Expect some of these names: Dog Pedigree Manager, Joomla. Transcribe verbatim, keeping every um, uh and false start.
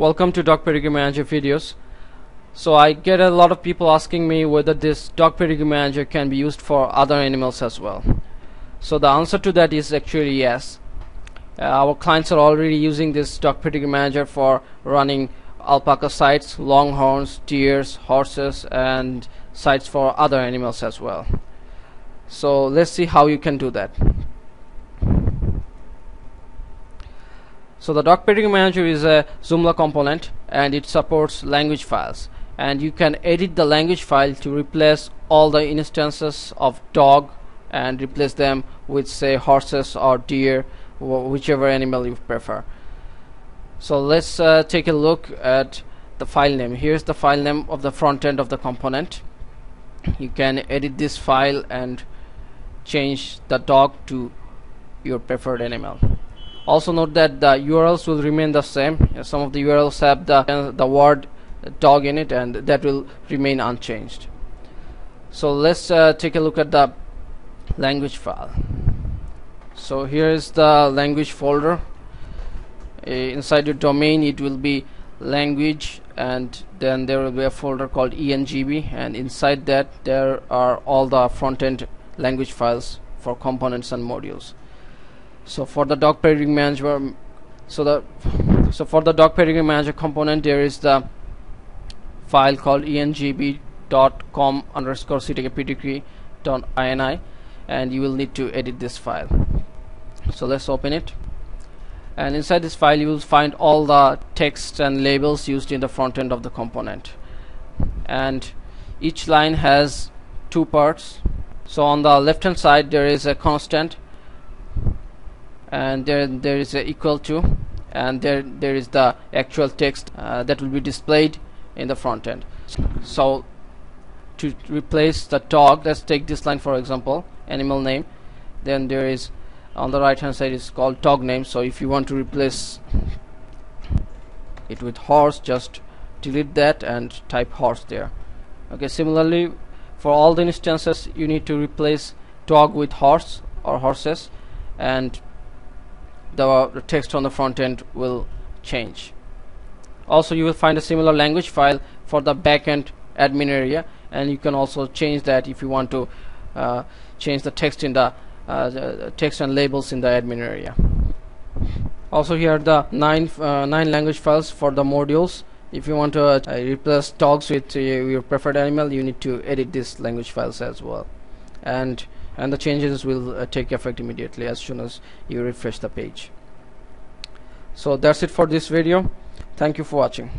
welcome to Dog Pedigree Manager videos. So I get a lot of people asking me whether this Dog Pedigree Manager can be used for other animals as well. So the answer to that is actually yes. Uh, our clients are already using this Dog Pedigree Manager for running alpaca sites, longhorns, deers, horses, and sites for other animals as well. So let's see how you can do that. So the Dog Pedigree Manager is a Joomla component, and it supports language files, and you can edit the language file to replace all the instances of dog and replace them with, say, horses or deer, wh whichever animal you prefer. So let's uh, take a look at the file name. Here's the file name of the front end of the component. You can edit this file and change the dog to your preferred animal. Also note that the U R Ls will remain the same. Some of the U R Ls have the, uh, the word dog in it, and that will remain unchanged. So let's uh, take a look at the language file. So here is the language folder. Uh, inside your domain it will be language, and then there will be a folder called E N G B, and inside that there are all the front-end language files for components and modules. So for the Dog Pedigree Manager, so the so for the Dog Pedigree Manager component, there is the file called engb dot com underscore ctkpedigree dot ini, and you will need to edit this file. So let's open it, and inside this file you will find all the text and labels used in the front end of the component, and each line has two parts. So on the left hand side there is a constant, and there there is a equal to, and there there is the actual text uh, that will be displayed in the front end. So to replace the dog, let's take this line for example, animal name. Then there is on the right hand side is called dog name. So if you want to replace it with horse, just delete that and type horse there. Okay, similarly for all the instances you need to replace dog with horse or horses, and the text on the front end will change. Also you will find a similar language file for the backend admin area, and you can also change that if you want to uh, change the text in the, uh, the text and labels in the admin area. Also here are the nine uh, nine language files for the modules. If you want to uh, replace dogs with uh, your preferred animal, you need to edit these language files as well, and and the changes will uh, take effect immediately as soon as you refresh the page. So that's it for this video. Thank you for watching.